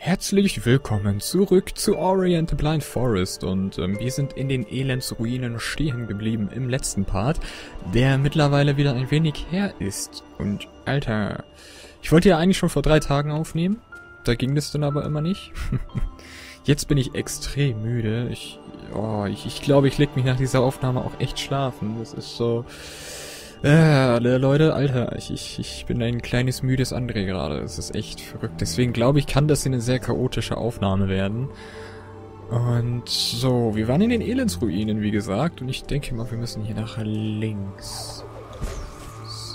Herzlich willkommen zurück zu Ori and the Blind Forest und wir sind in den Elendsruinen stehen geblieben im letzten Part, der mittlerweile wieder ein wenig her ist. Und Alter, ich wollte ja eigentlich schon vor 3 Tagen aufnehmen, da ging das dann aber immer nicht. Jetzt bin ich extrem müde, ich glaube, ich leg mich nach dieser Aufnahme auch echt schlafen, das ist so... Leute, Alter, ich bin ein kleines müdes André gerade. Es ist echt verrückt. Deswegen glaube ich, kann das hier eine sehr chaotische Aufnahme werden. Und so, wir waren in den Elendsruinen, wie gesagt. Und ich denke mal, wir müssen hier nach links.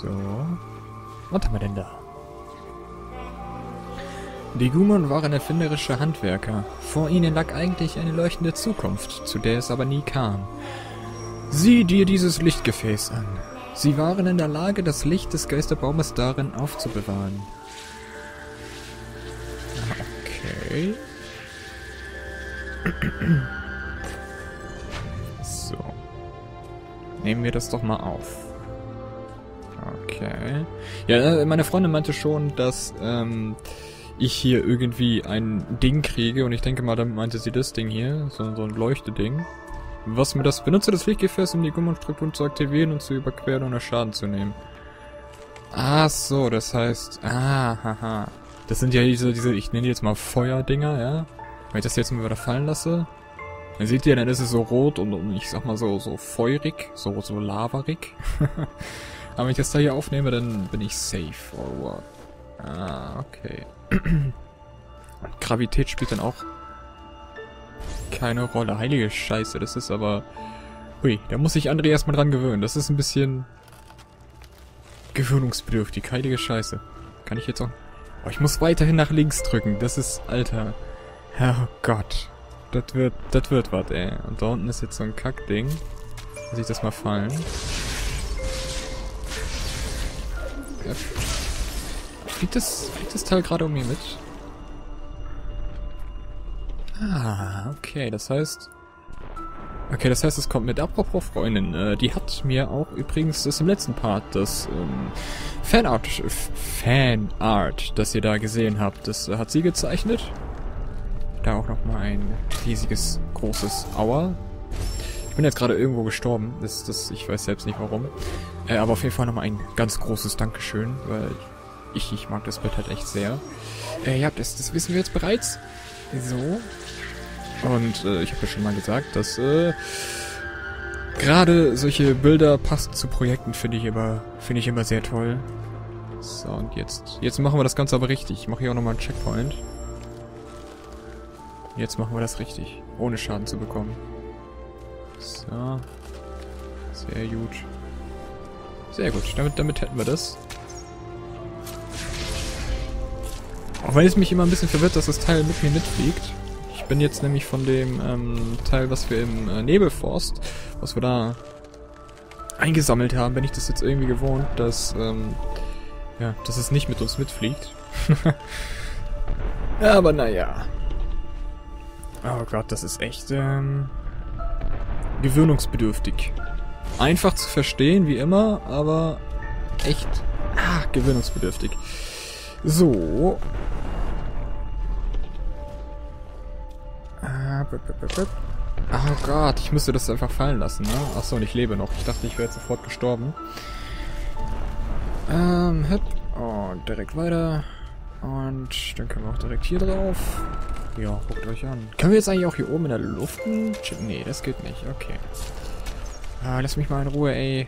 So. Was haben wir denn da? Die Gumon waren erfinderische Handwerker. Vor ihnen lag eigentlich eine leuchtende Zukunft, zu der es aber nie kam. Sieh dir dieses Lichtgefäß an. Sie waren in der Lage, das Licht des Geisterbaumes darin aufzubewahren. Okay. So. Nehmen wir das doch mal auf. Okay. Ja, meine Freundin meinte schon, dass ich hier irgendwie ein Ding kriege. Und ich denke mal, damit meinte sie das Ding hier. So ein Leuchteding. Was mir das... Benutze das Lichtgefäß, um die Gummonstrukturen zu aktivieren und zu überqueren, ohne Schaden zu nehmen. Ach so, das heißt... Ah, haha. Das sind ja diese ich nenne die jetzt mal Feuerdinger, ja? Wenn ich das jetzt mal wieder fallen lasse, dann seht ihr, dann ist es so rot und ich sag mal so feurig, so lavarig. Aber wenn ich das da hier aufnehme, dann bin ich safe. Oh, wow. Ah, okay. Und Gravität spielt dann auch... keine Rolle. Heilige Scheiße, das ist aber... Hui, da muss sich André erstmal dran gewöhnen. Das ist ein bisschen... gewöhnungsbedürftig. Heilige Scheiße. Kann ich jetzt auch... Oh, ich muss weiterhin nach links drücken. Das ist... Alter. Oh Gott. Das wird was, ey. Und da unten ist jetzt so ein Kackding. Lass ich das mal fallen. Ja. Fliegt das Teil gerade um mir mit? Ah, okay, das heißt... Okay, das heißt, es kommt mit. Apropos Freundin, die hat mir auch übrigens das im letzten Part, das Fanart, das ihr da gesehen habt, das hat sie gezeichnet. Da auch nochmal ein riesiges, großes Aua. Ich bin jetzt gerade irgendwo gestorben, ich weiß selbst nicht warum. Aber auf jeden Fall nochmal ein ganz großes Dankeschön, weil ich mag das Bild halt echt sehr. Ja, das wissen wir jetzt bereits. So. Und ich habe ja schon mal gesagt, dass gerade solche Bilder passend zu Projekten finde ich immer sehr toll. So, und jetzt machen wir das Ganze aber richtig. Ich mache hier auch nochmal einen Checkpoint. Jetzt machen wir das richtig, ohne Schaden zu bekommen. So. Sehr gut. Sehr gut, damit hätten wir das. Auch wenn es mich immer ein bisschen verwirrt, dass das Teil mit mir mitfliegt. Ich bin jetzt nämlich von dem Teil, was wir im Nebelforst, was wir da eingesammelt haben, bin ich das jetzt irgendwie gewohnt, dass es nicht mit uns mitfliegt. Aber naja. Oh Gott, das ist echt gewöhnungsbedürftig. Einfach zu verstehen, wie immer, aber echt gewöhnungsbedürftig. So. Oh Gott, ich müsste das einfach fallen lassen, ne? Achso, und ich lebe noch. Ich dachte, ich wäre jetzt sofort gestorben. Hüp. Oh, direkt weiter. Und dann können wir auch direkt hier drauf. Ja, guckt euch an. Können wir jetzt eigentlich auch hier oben in der Luft? Nee, das geht nicht. Okay. Lass mich mal in Ruhe, ey.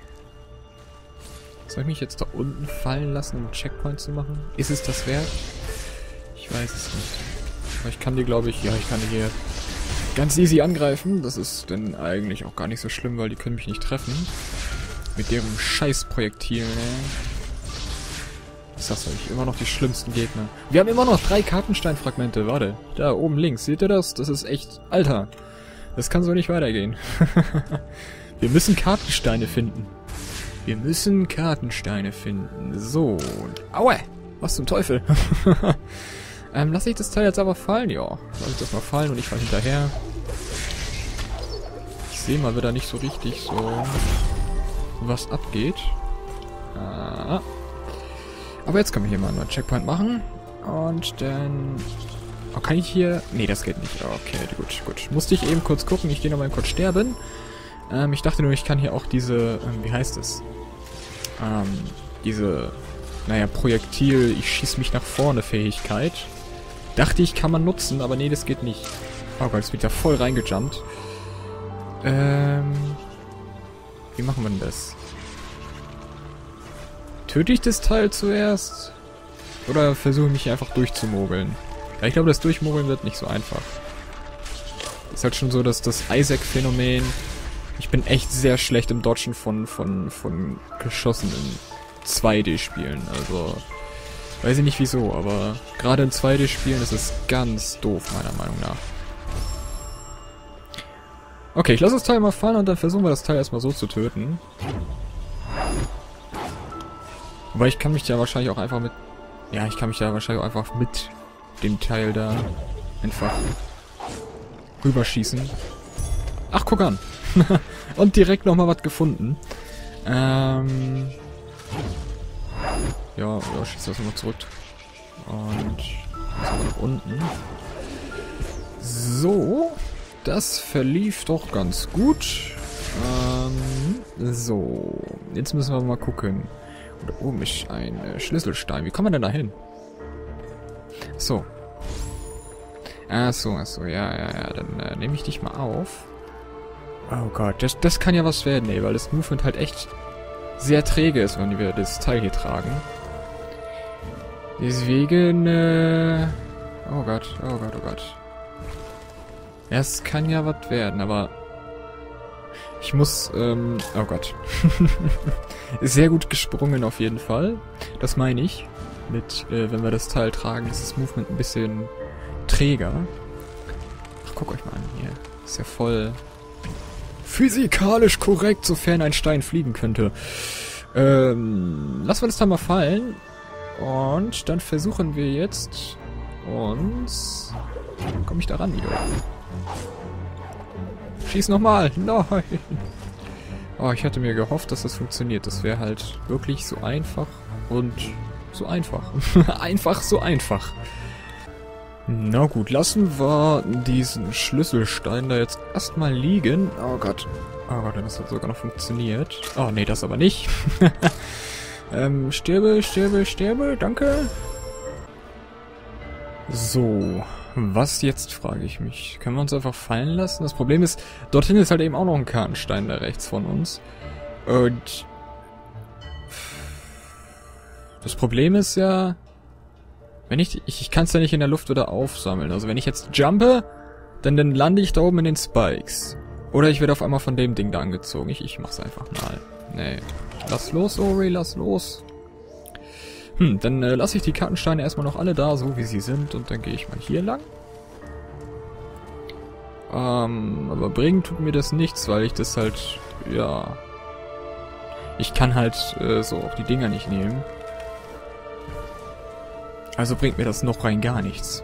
Soll ich mich jetzt da unten fallen lassen, um einen Checkpoint zu machen? Ist es das wert? Ich weiß es nicht. Aber ich kann die, glaube ich... Ja, ich kann die hier ganz easy angreifen. Das ist dann eigentlich auch gar nicht so schlimm, weil die können mich nicht treffen. Mit deren Scheißprojektil, ne? Ich sag's euch, immer noch die schlimmsten Gegner. Wir haben immer noch 3 Kartensteinfragmente. Warte, da oben links. Seht ihr das? Das ist echt... Alter, das kann so nicht weitergehen. Wir müssen Kartensteine finden. Wir müssen Kartensteine finden. So. Aua! Was zum Teufel? Lass ich das Teil jetzt aber fallen? Ja. Lass ich das mal fallen und ich fall hinterher. Ich sehe mal wieder nicht so richtig was abgeht. Ah. Aber jetzt können wir hier mal einen neuen Checkpoint machen. Und dann... Oh, kann ich hier... Nee, das geht nicht. Okay, gut, gut. Musste ich eben kurz gucken. Ich gehe nochmal kurz sterben. Ich dachte nur, ich kann hier auch diese... wie heißt es? Diese... Naja, Projektil, ich schieß mich nach vorne Fähigkeit. Dachte ich, kann man nutzen, aber nee, das geht nicht. Oh Gott, jetzt bin ich da voll reingejumpt. Wie machen wir denn das? Töte ich das Teil zuerst? Oder versuche ich mich einfach durchzumogeln? Ja, ich glaube, das Durchmogeln wird nicht so einfach. Ist halt schon so, dass das Isaac-Phänomen... Ich bin echt sehr schlecht im Dodgen von geschossenen 2D-Spielen, also... Weiß ich nicht wieso, aber gerade in 2D-Spielen ist es ganz doof, meiner Meinung nach. Okay, ich lasse das Teil mal fallen und dann versuchen wir das Teil erstmal so zu töten. Wobei ich kann mich ja wahrscheinlich auch einfach mit... Ja, ich kann mich ja wahrscheinlich auch einfach mit dem Teil da einfach rüberschießen. Ach, guck an! Und direkt nochmal was gefunden. Ja, schießt das nochmal zurück. Und... Das war nach unten. So. Das verlief doch ganz gut. So. Jetzt müssen wir mal gucken. Da oben ist ein Schlüsselstein. Wie kommen wir denn da hin? So. Achso. Ja. Dann nehme ich dich mal auf. Oh Gott, das kann ja was werden, ey, weil das Movement halt echt sehr träge ist, wenn wir das Teil hier tragen. Deswegen, Oh Gott. Ja, es kann ja was werden, aber... Ich muss, oh Gott. Sehr gut gesprungen auf jeden Fall. Das meine ich. Mit, wenn wir das Teil tragen, ist das Movement ein bisschen träger. Ach, guck euch mal an hier. Ist ja voll... physikalisch korrekt, sofern ein Stein fliegen könnte. Lassen wir das da mal fallen. Und dann versuchen wir jetzt uns... Komme ich da ran wieder? Schieß nochmal! Nein! Oh, ich hatte mir gehofft, dass das funktioniert. Das wäre halt wirklich so einfach und so einfach. Einfach so einfach. Na gut, lassen wir diesen Schlüsselstein da jetzt erstmal liegen. Oh Gott, das hat sogar noch funktioniert. Oh nee, das aber nicht. Sterbe, danke. So, was jetzt, frage ich mich. Können wir uns einfach fallen lassen? Das Problem ist, dorthin ist halt eben auch noch ein Kartenstein da rechts von uns. Und... Das Problem ist ja... Wenn ich kann es ja nicht in der Luft wieder aufsammeln. Also wenn ich jetzt jumpe, dann lande ich da oben in den Spikes. Oder ich werde auf einmal von dem Ding da angezogen. Ich mach's einfach mal. Nee. Lass los, Ori, lass los. Dann lasse ich die Kartensteine erstmal noch alle da, so wie sie sind. Und dann gehe ich mal hier lang. Aber bringen tut mir das nichts, weil ich das halt... Ja... Ich kann halt so auch die Dinger nicht nehmen. Also bringt mir das noch rein gar nichts.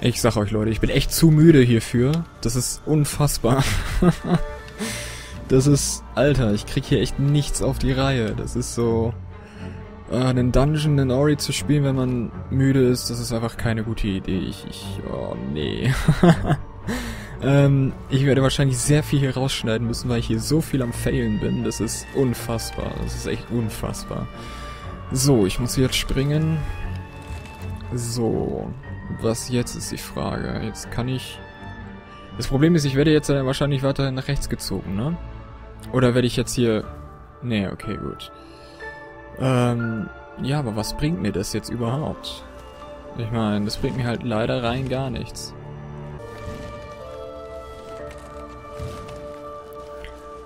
Ich sag euch, Leute, ich bin echt zu müde hierfür. Das ist unfassbar. Das ist... Alter, ich krieg hier echt nichts auf die Reihe. Das ist so... einen Dungeon in Ori zu spielen, wenn man müde ist, das ist einfach keine gute Idee. Oh, nee. Ich werde wahrscheinlich sehr viel hier rausschneiden müssen, weil ich hier so viel am Failen bin. Das ist unfassbar. Das ist echt unfassbar. So, ich muss jetzt springen. So. Was jetzt ist die Frage? Jetzt kann ich... Das Problem ist, ich werde jetzt wahrscheinlich weiter nach rechts gezogen, ne? Oder werde ich jetzt hier... Nee, okay, gut. Ja, aber was bringt mir das jetzt überhaupt? Ich meine, das bringt mir halt leider rein gar nichts.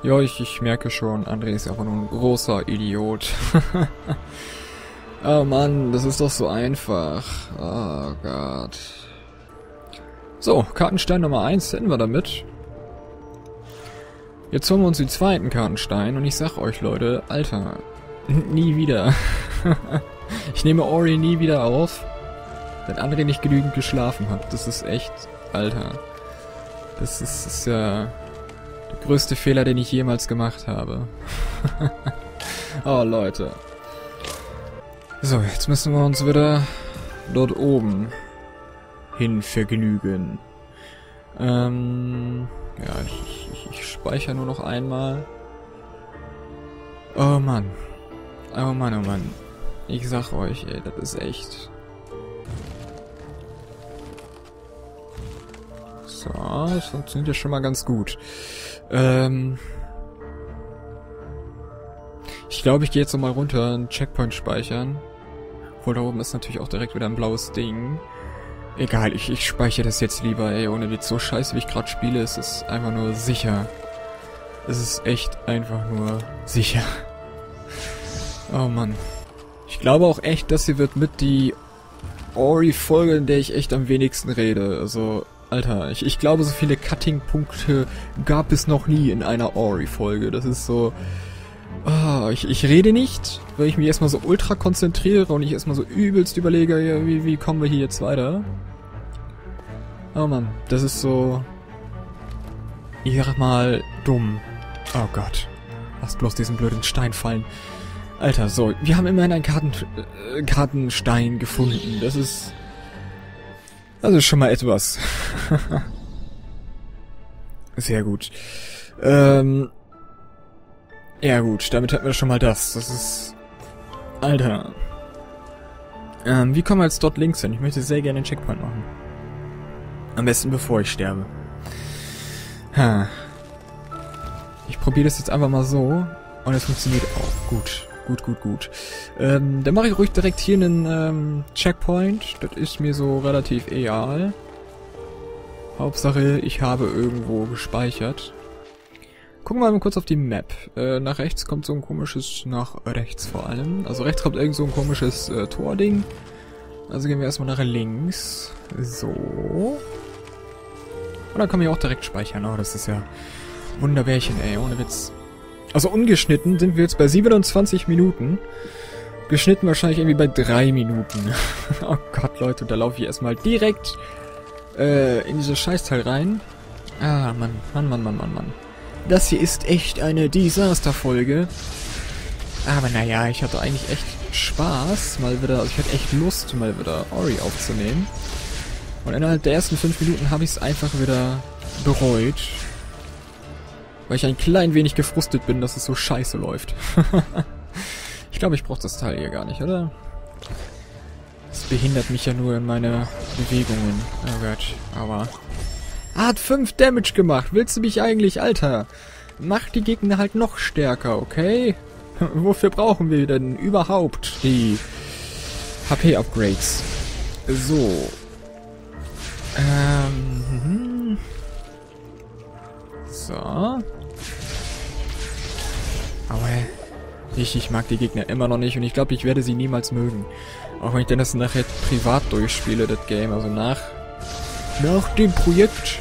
Ja, ich merke schon, André ist einfach nur ein großer Idiot. Oh Mann, das ist doch so einfach. Oh Gott. So, Kartenstein Nummer 1 hätten wir damit. Jetzt holen wir uns den zweiten Kartenstein und ich sag euch, Leute, Alter... Nie wieder. Ich nehme Ori nie wieder auf, wenn André nicht genügend geschlafen hat. Das ist echt... Alter. Das ist ja... Der größte Fehler, den ich jemals gemacht habe. Oh, Leute. So, jetzt müssen wir uns wieder dort oben hin vergnügen. Ja, ich speichere nur noch einmal. Oh Mann. Oh Mann, oh Mann. Ich sag euch, ey, das ist echt. So, das funktioniert ja schon mal ganz gut. Ich glaube, ich gehe jetzt nochmal runter, einen Checkpoint speichern. Obwohl, da oben ist natürlich auch direkt wieder ein blaues Ding. Egal, ich speichere das jetzt lieber, ey. Ohne Witz, so scheiße, wie ich gerade spiele, ist es einfach nur sicher. Es ist echt einfach nur sicher. Oh Mann. Ich glaube auch echt, das hier wird mit die Ori-Folge, in der ich echt am wenigsten rede. Also, Alter, ich glaube, so viele Cutting-Punkte gab es noch nie in einer Ori-Folge. Das ist so... Oh, ich rede nicht, weil ich mich erstmal so ultra konzentriere und ich erstmal so übelst überlege, ja, wie kommen wir hier jetzt weiter. Oh Mann, das ist so... Ich sag mal, dumm. Oh Gott. Lass bloß diesen blöden Stein fallen. Alter, so, wir haben immerhin einen Kartenstein gefunden. Das ist... Also schon mal etwas. Sehr gut. Ja gut, damit hatten wir schon mal das. Das ist... Alter. Wie kommen wir jetzt dort links hin? Ich möchte sehr gerne einen Checkpoint machen. Am besten bevor ich sterbe. Ha. Ich probiere das jetzt einfach mal so. Und es funktioniert auch gut. Gut. Dann mache ich ruhig direkt hier einen Checkpoint. Das ist mir so relativ egal. Hauptsache, ich habe irgendwo gespeichert. Gucken wir mal kurz auf die Map. Nach rechts kommt so ein komisches... Nach rechts vor allem. Also rechts kommt irgend so ein komisches Tording. Also gehen wir erstmal nach links. So. Und dann kann man ja auch direkt speichern. Oh, das ist ja... Wunderbärchen, ey. Ohne Witz. Also ungeschnitten sind wir jetzt bei 27 Minuten. Geschnitten wahrscheinlich irgendwie bei 3 Minuten. Oh Gott, Leute. Da laufe ich erstmal direkt in dieses Scheißteil rein. Ah, Mann. Mann. Das hier ist echt eine Desasterfolge. Aber naja, ich hatte eigentlich echt Spaß, mal wieder, also ich hatte echt Lust, mal wieder Ori aufzunehmen. Und innerhalb der ersten 5 Minuten habe ich es einfach wieder bereut. Weil ich ein klein wenig gefrustet bin, dass es so scheiße läuft. Ich glaube, ich brauche das Teil hier gar nicht, oder? Es behindert mich ja nur in meine Bewegungen. Oh Gott, aber... Hat 5 Damage gemacht. Willst du mich eigentlich, Alter? Mach die Gegner halt noch stärker, okay? Wofür brauchen wir denn überhaupt die HP-Upgrades? So. So. Aber ich mag die Gegner immer noch nicht und ich glaube, ich werde sie niemals mögen. Auch wenn ich denn das nachher privat durchspiele, das Game. Also nach dem Projekt...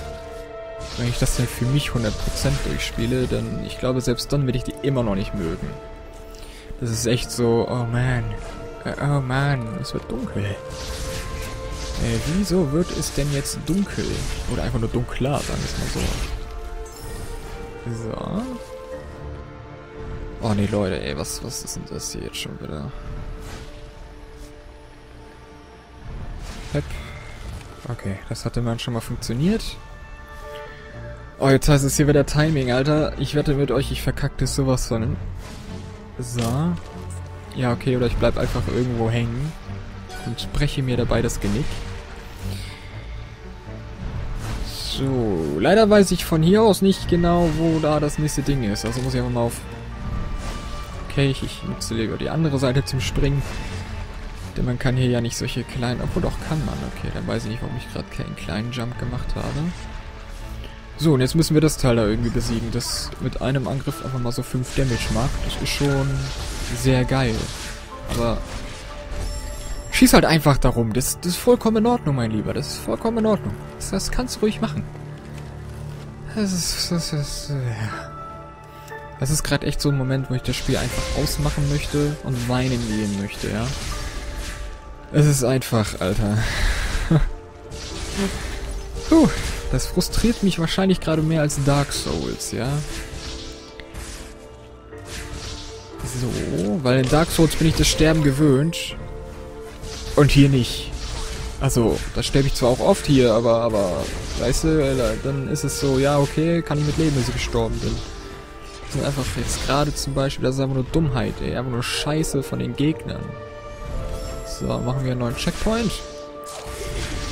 Wenn ich das dann für mich 100% durchspiele, dann, ich glaube, selbst dann werde ich die immer noch nicht mögen. Das ist echt so, oh man. Oh man, es wird dunkel. Wieso wird es denn jetzt dunkel? Oder einfach nur dunkler, sagen wir es mal so. So. Oh nee, Leute, ey, was ist denn das hier jetzt schon wieder? Hep. Okay, das hatte man schon mal funktioniert. Oh, jetzt heißt es hier wieder Timing, Alter. Ich wette mit euch, ich verkacke das sowas von. So. Ja, okay, oder ich bleib einfach irgendwo hängen. Und breche mir dabei das Genick. So. Leider weiß ich von hier aus nicht genau, wo da das nächste Ding ist. Also muss ich einfach mal auf... Okay, ich nutze lieber die andere Seite zum Springen. Denn man kann hier ja nicht solche kleinen... Obwohl, doch kann man. Okay, dann weiß ich nicht, warum ich gerade keinen kleinen Jump gemacht habe. So, und jetzt müssen wir das Teil da irgendwie besiegen, das mit einem Angriff einfach mal so 5 Damage macht. Das ist schon sehr geil. Aber schieß halt einfach darum. Das ist vollkommen in Ordnung, mein Lieber. Das ist vollkommen in Ordnung. Das kannst du ruhig machen. Das ist gerade echt so ein Moment, wo ich das Spiel einfach ausmachen möchte und weinen gehen möchte, ja. Es ist einfach, Alter. Puh. Das frustriert mich wahrscheinlich gerade mehr als Dark Souls, ja? So, weil in Dark Souls bin ich das Sterben gewöhnt. Und hier nicht. Also, das sterbe ich zwar auch oft hier, aber weißt du, dann ist es so, ja, okay, kann ich mit leben, dass ich gestorben bin. Das sind einfach jetzt gerade zum Beispiel, das ist einfach nur Dummheit, ey, einfach nur Scheiße von den Gegnern. So, machen wir einen neuen Checkpoint.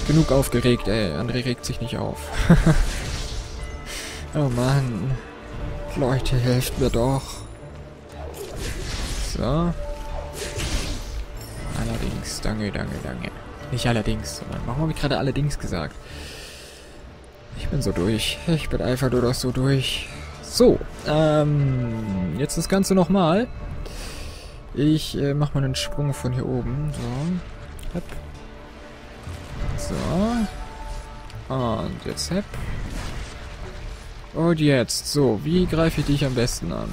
Genug aufgeregt, ey, André regt sich nicht auf. Oh Mann. Leute, helft mir doch. So. Allerdings, danke, danke, danke. Nicht allerdings, sondern warum habe ich gerade allerdings gesagt? Ich bin so durch. Ich bin einfach nur noch so durch. So, jetzt das Ganze nochmal. Ich mache mal einen Sprung von hier oben. So. Hep. So. Und jetzt hep. Und jetzt. So, wie greife ich dich am besten an?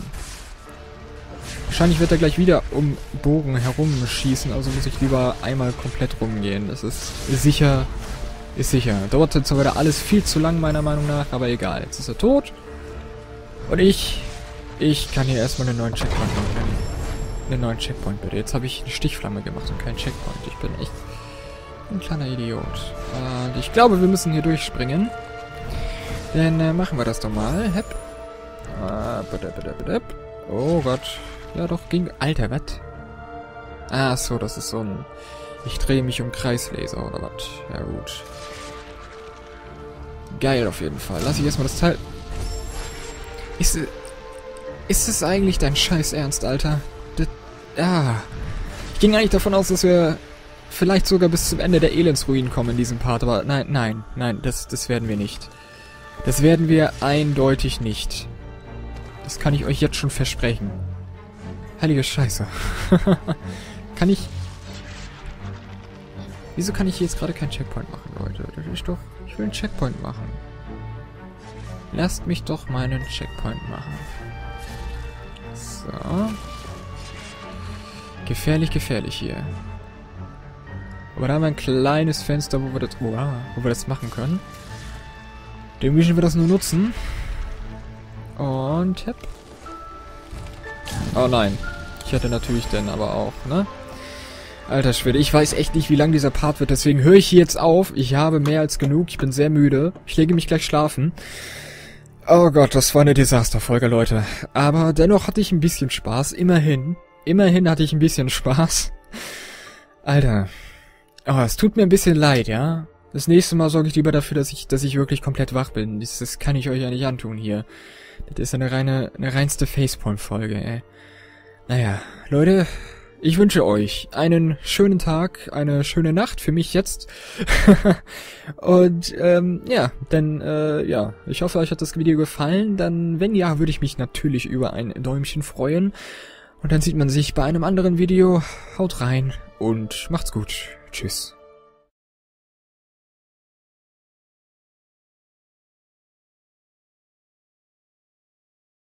Wahrscheinlich wird er gleich wieder um Bogen herumschießen, also muss ich lieber einmal komplett rumgehen. Das ist sicher. Ist sicher. Dauert jetzt wieder alles viel zu lang, meiner Meinung nach, aber egal. Jetzt ist er tot. Und ich kann hier erstmal einen neuen Checkpoint machen. Einen neuen Checkpoint, bitte. Jetzt habe ich eine Stichflamme gemacht und keinen Checkpoint. Ich bin echt ein kleiner Idiot. Und ich glaube, wir müssen hier durchspringen. Dann machen wir das doch mal. Hep. Oh Gott. Ja doch, ging... Alter, was? Ah, so, das ist so ein... Ich drehe mich um Kreisleser, oder was? Ja gut. Geil auf jeden Fall. Lass ich erstmal das Teil... Ist es eigentlich dein Scheiß Ernst, Alter? Ich ging eigentlich davon aus, dass wir vielleicht sogar bis zum Ende der Elendsruinen kommen in diesem Part, aber nein, das werden wir nicht. Das werden wir eindeutig nicht. Das kann ich euch jetzt schon versprechen. Heilige Scheiße. Kann ich... Wieso kann ich jetzt gerade keinen Checkpoint machen, Leute? Das ist doch... Ich will einen Checkpoint machen. Lasst mich doch meinen Checkpoint machen. So. Gefährlich, gefährlich hier. Aber da haben wir ein kleines Fenster, wo wir das machen können. Dem müssen wir das nur nutzen. Und... Hep. Oh nein. Ich hatte natürlich dann aber auch, ne? Alter Schwede, ich weiß echt nicht, wie lang dieser Part wird, deswegen höre ich hier jetzt auf. Ich habe mehr als genug, ich bin sehr müde. Ich lege mich gleich schlafen. Oh Gott, das war eine Desasterfolge, Leute. Aber dennoch hatte ich ein bisschen Spaß, immerhin. Immerhin hatte ich ein bisschen Spaß. Alter. Oh, es tut mir ein bisschen leid, ja? Das nächste Mal sorge ich lieber dafür, dass ich wirklich komplett wach bin. Das kann ich euch ja nicht antun hier. Das ist eine reinste Facepalm-Folge, ey. Naja, Leute, ich wünsche euch einen schönen Tag, eine schöne Nacht für mich jetzt. Und, ja, dann, ja, ich hoffe, euch hat das Video gefallen. Dann, wenn ja, würde ich mich natürlich über ein Däumchen freuen. Und dann sieht man sich bei einem anderen Video. Haut rein und macht's gut. Tschüss.